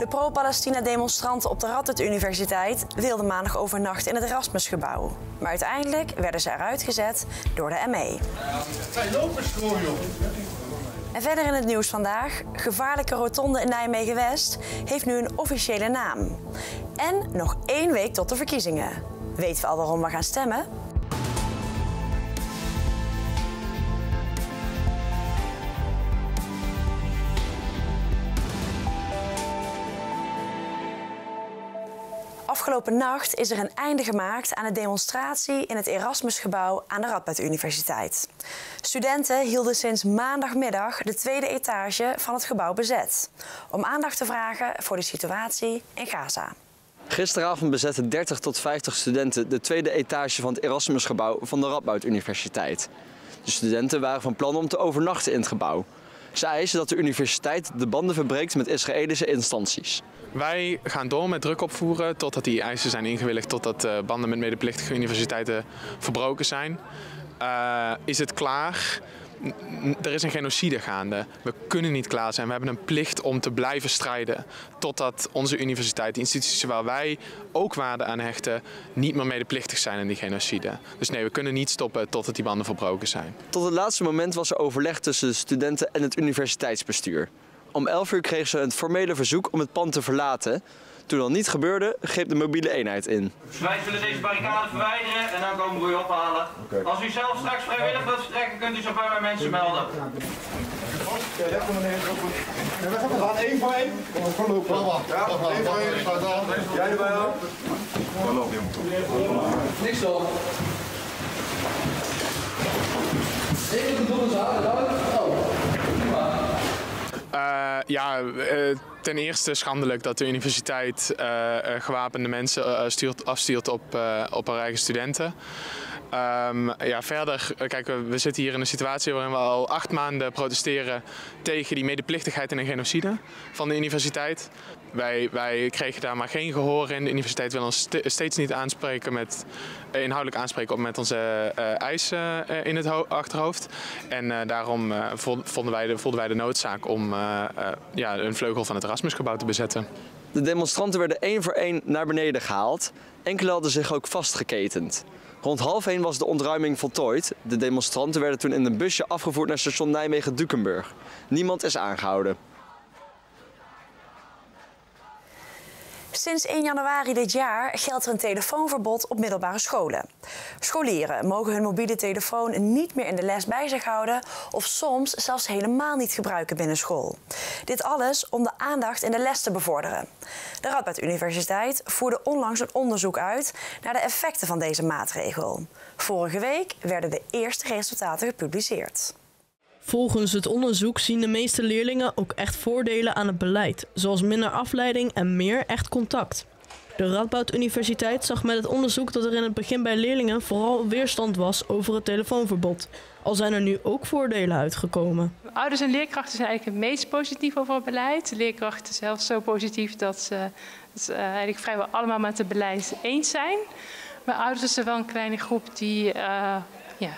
De pro-Palestina-demonstranten op de Radboud Universiteit wilden maandag overnachten in het Erasmusgebouw. Maar uiteindelijk werden ze eruit gezet door de ME. En verder in het nieuws vandaag. Gevaarlijke rotonde in Nijmegen-West heeft nu een officiële naam. En nog 1 week tot de verkiezingen. Weten we al waarom we gaan stemmen? Afgelopen nacht is er een einde gemaakt aan de demonstratie in het Erasmusgebouw aan de Radboud Universiteit. Studenten hielden sinds maandagmiddag de tweede etage van het gebouw bezet, om aandacht te vragen voor de situatie in Gaza. Gisteravond bezetten 30 tot 50 studenten de tweede etage van het Erasmusgebouw van de Radboud Universiteit. De studenten waren van plan om te overnachten in het gebouw. Ze eisen dat de universiteit de banden verbreekt met Israëlische instanties. Wij gaan door met druk opvoeren totdat die eisen zijn ingewilligd, totdat banden met medeplichtige universiteiten verbroken zijn. Is het klaar? Er is een genocide gaande. We kunnen niet klaar zijn. We hebben een plicht om te blijven strijden totdat onze universiteit, de instituties waar wij ook waarde aan hechten, niet meer medeplichtig zijn aan die genocide. Dus nee, we kunnen niet stoppen totdat die banden verbroken zijn. Tot het laatste moment was er overleg tussen de studenten en het universiteitsbestuur. Om 11 uur kregen ze het formele verzoek om het pand te verlaten. Toen dat niet gebeurde, greep de mobiele eenheid in. Wij zullen deze barricade verwijderen en dan komen we u ophalen. Als u zelf straks vrijwillig wilt vertrekken, kunt u zo ver bij mensen melden. We gaan 1 voor 1. Jij erbij ook? Niks op. Ik heb de zaal, ten eerste schandelijk dat de universiteit gewapende mensen afstuurt op haar eigen studenten. Verder, kijk, we zitten hier in een situatie waarin we al 8 maanden protesteren tegen die medeplichtigheid en de genocide van de universiteit. Wij kregen daar maar geen gehoor in. De universiteit wil ons steeds niet aanspreken met, inhoudelijk aanspreken op met onze eisen in het achterhoofd. En daarom voelden wij de noodzaak om een vleugel van het Erasmusgebouw te bezetten. De demonstranten werden 1 voor 1 naar beneden gehaald. Enkele hadden zich ook vastgeketend. Rond 12:30 was de ontruiming voltooid. De demonstranten werden toen in een busje afgevoerd naar station Nijmegen-Dukenburg. Niemand is aangehouden. Sinds 1 januari dit jaar geldt er een telefoonverbod op middelbare scholen. Scholieren mogen hun mobiele telefoon niet meer in de les bij zich houden of soms zelfs helemaal niet gebruiken binnen school. Dit alles om de aandacht in de les te bevorderen. De Radboud Universiteit voerde onlangs een onderzoek uit naar de effecten van deze maatregel. Vorige week werden de eerste resultaten gepubliceerd. Volgens het onderzoek zien de meeste leerlingen ook echt voordelen aan het beleid, zoals minder afleiding en meer echt contact. De Radboud Universiteit zag met het onderzoek dat er in het begin bij leerlingen vooral weerstand was over het telefoonverbod. Al zijn er nu ook voordelen uitgekomen. Ouders en leerkrachten zijn eigenlijk het meest positief over het beleid. De leerkrachten zelfs zo positief dat ze eigenlijk vrijwel allemaal met het beleid eens zijn. Maar ouders zijn wel een kleine groep die...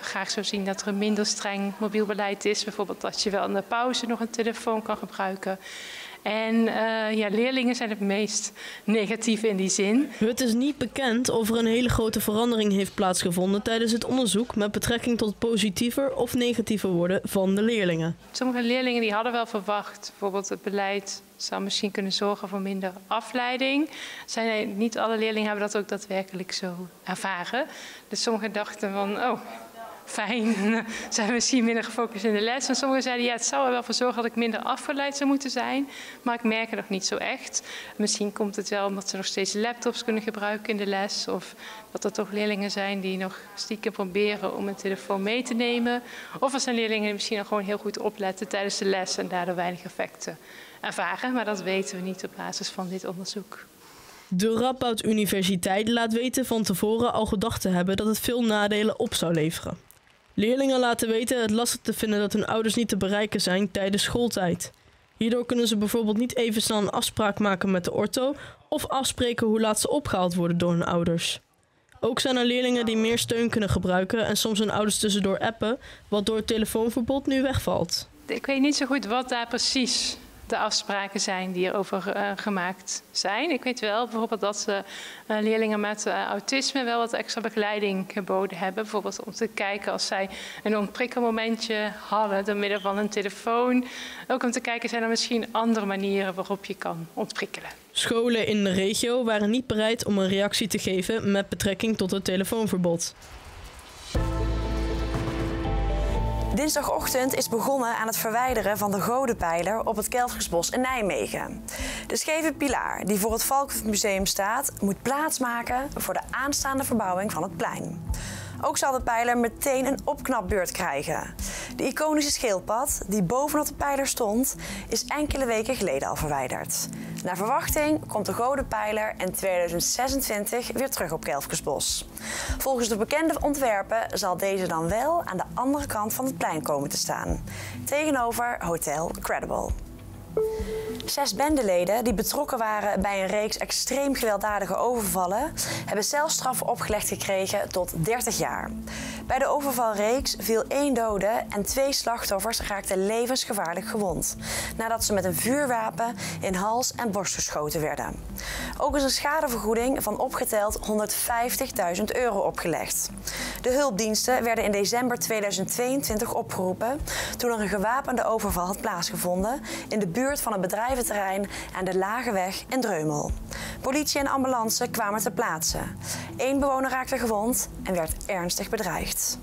graag zo zien dat er een minder streng mobiel beleid is. Bijvoorbeeld dat je wel in de pauze nog een telefoon kan gebruiken. En leerlingen zijn het meest negatief in die zin. Het is niet bekend of er een hele grote verandering heeft plaatsgevonden tijdens het onderzoek met betrekking tot positiever of negatiever worden van de leerlingen. Sommige leerlingen die hadden wel verwacht, bijvoorbeeld het beleid zou misschien kunnen zorgen voor minder afleiding. Niet alle leerlingen hebben dat ook daadwerkelijk zo ervaren. Dus sommigen dachten van, oh... fijn, zijn we misschien minder gefocust in de les. En sommigen zeiden, ja, het zou er wel voor zorgen dat ik minder afgeleid zou moeten zijn. Maar ik merk het nog niet zo echt. Misschien komt het wel omdat ze nog steeds laptops kunnen gebruiken in de les. Of dat er toch leerlingen zijn die nog stiekem proberen om een telefoon mee te nemen. Of er zijn leerlingen die misschien nog gewoon heel goed opletten tijdens de les en daardoor weinig effecten ervaren. Maar dat weten we niet op basis van dit onderzoek. De Radboud Universiteit laat weten van tevoren al gedacht te hebben dat het veel nadelen op zou leveren. Leerlingen laten weten het lastig te vinden dat hun ouders niet te bereiken zijn tijdens schooltijd. Hierdoor kunnen ze bijvoorbeeld niet even snel een afspraak maken met de ortho of afspreken hoe laat ze opgehaald worden door hun ouders. Ook zijn er leerlingen die meer steun kunnen gebruiken en soms hun ouders tussendoor appen, wat door het telefoonverbod nu wegvalt. Ik weet niet zo goed wat daar precies de afspraken zijn die erover gemaakt zijn. Ik weet wel bijvoorbeeld dat ze leerlingen met autisme wel wat extra begeleiding geboden hebben. Bijvoorbeeld om te kijken als zij een ontprikkelmomentje hadden door middel van een telefoon. Ook om te kijken zijn er misschien andere manieren waarop je kan ontprikkelen. Scholen in de regio waren niet bereid om een reactie te geven met betrekking tot het telefoonverbod. Dinsdagochtend is begonnen aan het verwijderen van de godenpijler op het Kelfkensbos in Nijmegen. De scheve pilaar die voor het Valkhofmuseum staat, moet plaatsmaken voor de aanstaande verbouwing van het plein. Ook zal de pijler meteen een opknapbeurt krijgen. De iconische schildpad die bovenop de pijler stond, is enkele weken geleden al verwijderd. Naar verwachting komt de godenpijler in 2026 weer terug op Kelfkensbos. Volgens de bekende ontwerpen zal deze dan wel aan de andere kant van het plein komen te staan, tegenover Hotel Credible. 6 bendeleden die betrokken waren bij een reeks extreem gewelddadige overvallen hebben celstraffen opgelegd gekregen tot 30 jaar. Bij de overvalreeks viel 1 dode en 2 slachtoffers raakten levensgevaarlijk gewond nadat ze met een vuurwapen in hals en borst geschoten werden. Ook is een schadevergoeding van opgeteld €150.000 opgelegd. De hulpdiensten werden in december 2022 opgeroepen toen er een gewapende overval had plaatsgevonden in de buurt van een bedrijventerrein aan de Lageweg in Dreumel. Politie en ambulance kwamen ter plaatse. 1 bewoner raakte gewond en werd ernstig bedreigd.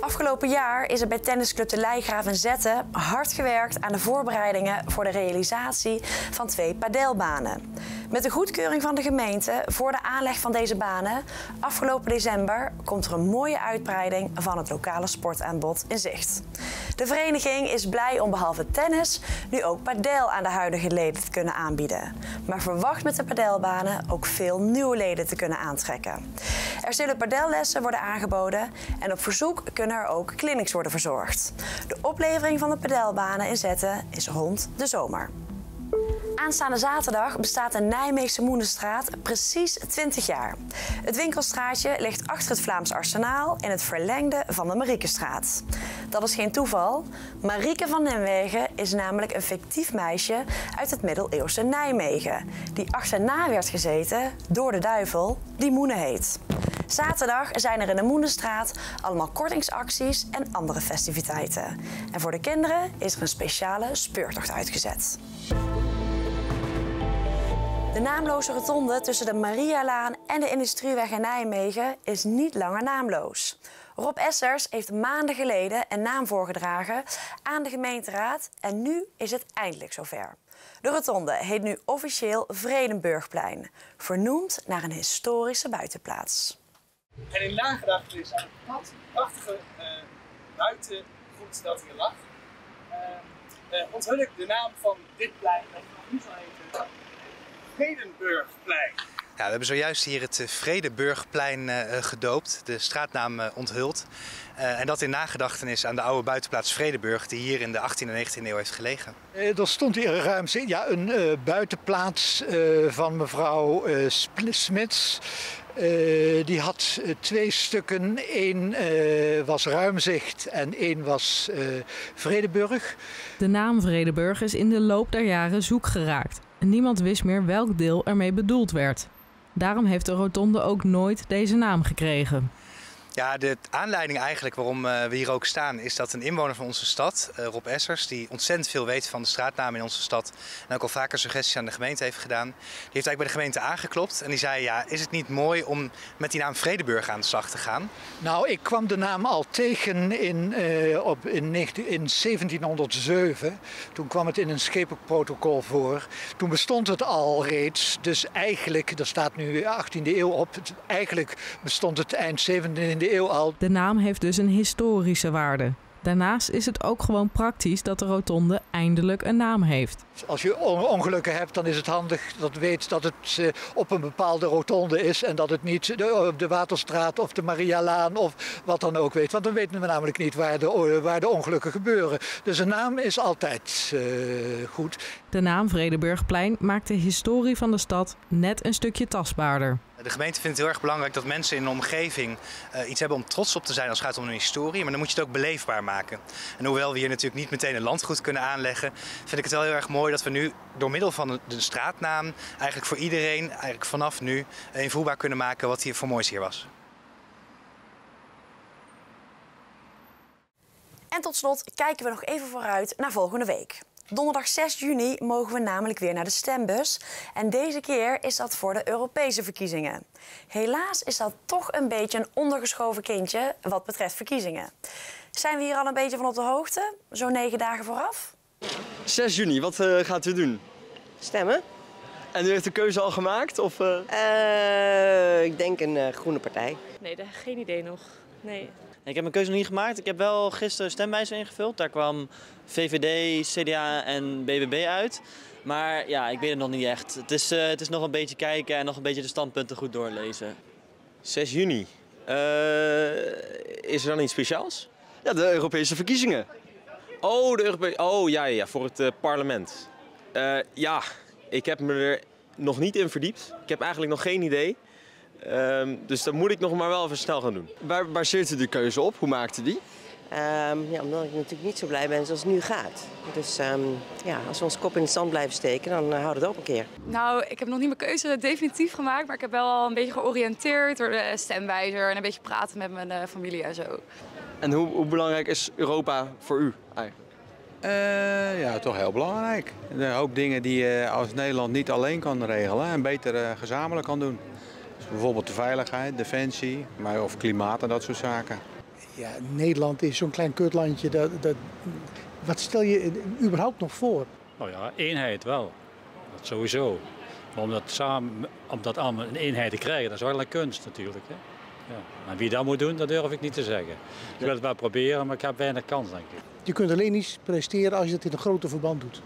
Afgelopen jaar is er bij tennisclub De Leijgraaf in Zetten hard gewerkt aan de voorbereidingen voor de realisatie van 2 padelbanen. Met de goedkeuring van de gemeente voor de aanleg van deze banen afgelopen december komt er een mooie uitbreiding van het lokale sportaanbod in zicht. De vereniging is blij om behalve tennis nu ook padel aan de huidige leden te kunnen aanbieden. Maar verwacht met de padelbanen ook veel nieuwe leden te kunnen aantrekken. Er zullen padellessen worden aangeboden en op verzoek kunnen er ook clinics worden verzorgd. De oplevering van de padelbanen in Zetten is rond de zomer. Aanstaande zaterdag bestaat de Nijmeegse Moenestraat precies 20 jaar. Het winkelstraatje ligt achter het Vlaams Arsenaal in het verlengde van de Mariekenstraat. Dat is geen toeval. Marieke van Nijmegen is namelijk een fictief meisje uit het middeleeuwse Nijmegen, die achterna werd gezeten door de duivel die Moenen heet. Zaterdag zijn er in de Moenestraat allemaal kortingsacties en andere festiviteiten. En voor de kinderen is er een speciale speurtocht uitgezet. De naamloze rotonde tussen de Marialaan en de Industrieweg in Nijmegen is niet langer naamloos. Rob Essers heeft maanden geleden een naam voorgedragen aan de gemeenteraad en nu is het eindelijk zover. De rotonde heet nu officieel Vredeburgplein, vernoemd naar een historische buitenplaats. En in nagedachtenis is aan het prachtige buitengoed dat hier lag, onthul ik de naam van dit plein dat nog niet al heet. Vredeburgplein. Nou, we hebben zojuist hier het Vredeburgplein gedoopt, de straatnaam onthuld. En dat in nagedachtenis aan de oude buitenplaats Vredeburg, die hier in de 18e en 19e eeuw heeft gelegen. Er stond hier ruim een buitenplaats van mevrouw Splitsmits. Die had 2 stukken, 1 was Ruimzicht en 1 was Vredeburg. De naam Vredeburg is in de loop der jaren zoek geraakt. Niemand wist meer welk deel ermee bedoeld werd. Daarom heeft de rotonde ook nooit deze naam gekregen. Ja, de aanleiding eigenlijk waarom we hier ook staan is dat een inwoner van onze stad, Rob Essers, die ontzettend veel weet van de straatnamen in onze stad en ook al vaker suggesties aan de gemeente heeft gedaan, die heeft eigenlijk bij de gemeente aangeklopt en die zei, ja, is het niet mooi om met die naam Vredeburg aan de slag te gaan? Nou, ik kwam de naam al tegen in 1707. Toen kwam het in een schepenprotocol voor. Toen bestond het al reeds, dus eigenlijk, er staat nu 18e eeuw op, eigenlijk bestond het eind 17e eeuw al. De naam heeft dus een historische waarde. Daarnaast is het ook gewoon praktisch dat de rotonde eindelijk een naam heeft. Als je ongelukken hebt, dan is het handig dat je weet dat het op een bepaalde rotonde is en dat het niet op de Waterstraat of de Marialaan of wat dan ook weet. Want dan weten we namelijk niet waar de ongelukken gebeuren. Dus een naam is altijd goed. De naam Vredeburgplein maakt de historie van de stad net een stukje tastbaarder. De gemeente vindt het heel erg belangrijk dat mensen in de omgeving iets hebben om trots op te zijn als het gaat om hun historie. Maar dan moet je het ook beleefbaar maken. En hoewel we hier natuurlijk niet meteen een landgoed kunnen aanleggen, vind ik het wel heel erg mooi dat we nu door middel van de straatnaam eigenlijk voor iedereen eigenlijk vanaf nu invoelbaar kunnen maken wat hier voor moois hier was. En tot slot kijken we nog even vooruit naar volgende week. Donderdag 6 juni mogen we namelijk weer naar de stembus. En deze keer is dat voor de Europese verkiezingen. Helaas is dat toch een beetje een ondergeschoven kindje wat betreft verkiezingen. Zijn we hier al een beetje van op de hoogte? Zo'n 9 dagen vooraf? 6 juni, wat gaat u doen? Stemmen. En u heeft de keuze al gemaakt? Of, ik denk een groene partij. Nee, geen idee nog. Nee. Ik heb mijn keuze nog niet gemaakt. Ik heb wel gisteren stemwijzer ingevuld. Daar kwam VVD, CDA en BBB uit. Maar ja, ik weet het nog niet echt. Het is nog een beetje kijken en nog een beetje de standpunten goed doorlezen. 6 juni. Is er dan iets speciaals? Ja, de Europese verkiezingen. Oh, de Europese... Oh, ja, voor het parlement. Ja, ik heb me er nog niet in verdiept. Ik heb eigenlijk nog geen idee. Dus dat moet ik nog maar wel even snel gaan doen. Waar baseert u de keuze op? Hoe maakt u die? Ja, omdat ik natuurlijk niet zo blij ben zoals het nu gaat. Dus ja, als we ons kop in het zand blijven steken, dan houdt het ook een keer. Nou, ik heb nog niet mijn keuze definitief gemaakt, maar ik heb wel al een beetje georiënteerd door de stemwijzer en een beetje praten met mijn familie en zo. En hoe belangrijk is Europa voor u eigenlijk? Ja, toch heel belangrijk. Een hoop dingen die je als Nederland niet alleen kan regelen en beter gezamenlijk kan doen. Bijvoorbeeld de veiligheid, defensie, maar of klimaat en dat soort zaken. Ja, Nederland is zo'n klein kutlandje. Wat stel je überhaupt nog voor? Nou ja, eenheid wel. Dat sowieso. Maar om dat allemaal in eenheid te krijgen, dat is wel een kunst natuurlijk. Hè? Ja. En wie dat moet doen, dat durf ik niet te zeggen. Ik wil het wel proberen, maar ik heb weinig kans, denk ik. Je kunt alleen iets presteren als je dat in een grote verband doet. En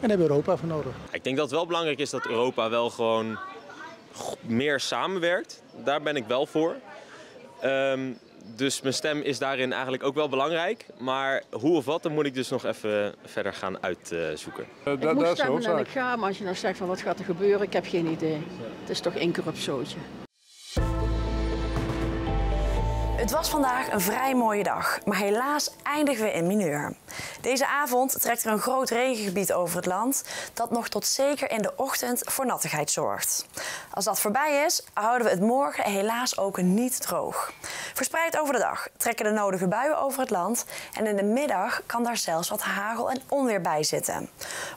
daar hebben we Europa voor nodig. Ik denk dat het wel belangrijk is dat Europa wel gewoon... meer samenwerkt. Daar ben ik wel voor. Dus mijn stem is daarin eigenlijk ook wel belangrijk. Maar hoe of wat, dan moet ik dus nog even verder gaan uitzoeken. Ik moet stemmen en ik ga, maar als je nou zegt van wat gaat er gebeuren, ik heb geen idee. Het is toch één keer op zootje. Het was vandaag een vrij mooie dag, maar helaas eindigen we in mineur. Deze avond trekt er een groot regengebied over het land dat nog tot zeker in de ochtend voor nattigheid zorgt. Als dat voorbij is, houden we het morgen helaas ook niet droog. Verspreid over de dag trekken de nodige buien over het land en in de middag kan daar zelfs wat hagel en onweer bij zitten.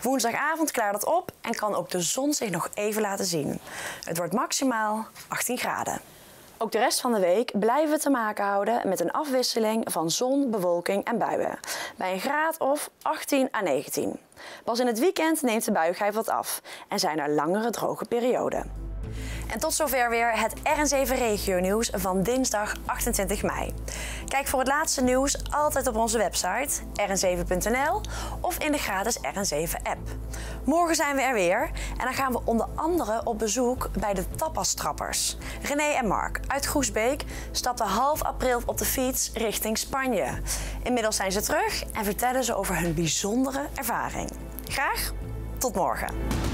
Woensdagavond klaart het op en kan ook de zon zich nog even laten zien. Het wordt maximaal 18 graden. Ook de rest van de week blijven we te maken houden met een afwisseling van zon, bewolking en buien. Bij een graad of 18 à 19. Pas in het weekend neemt de buigheid wat af en zijn er langere droge perioden. En tot zover weer het RN7 Regio Nieuws van dinsdag 28 mei. Kijk voor het laatste nieuws altijd op onze website rn7.nl of in de gratis RN7-app. Morgen zijn we er weer en dan gaan we onder andere op bezoek bij de tapastrappers. René en Mark uit Groesbeek stapten half april op de fiets richting Spanje. Inmiddels zijn ze terug en vertellen ze over hun bijzondere ervaring. Graag tot morgen.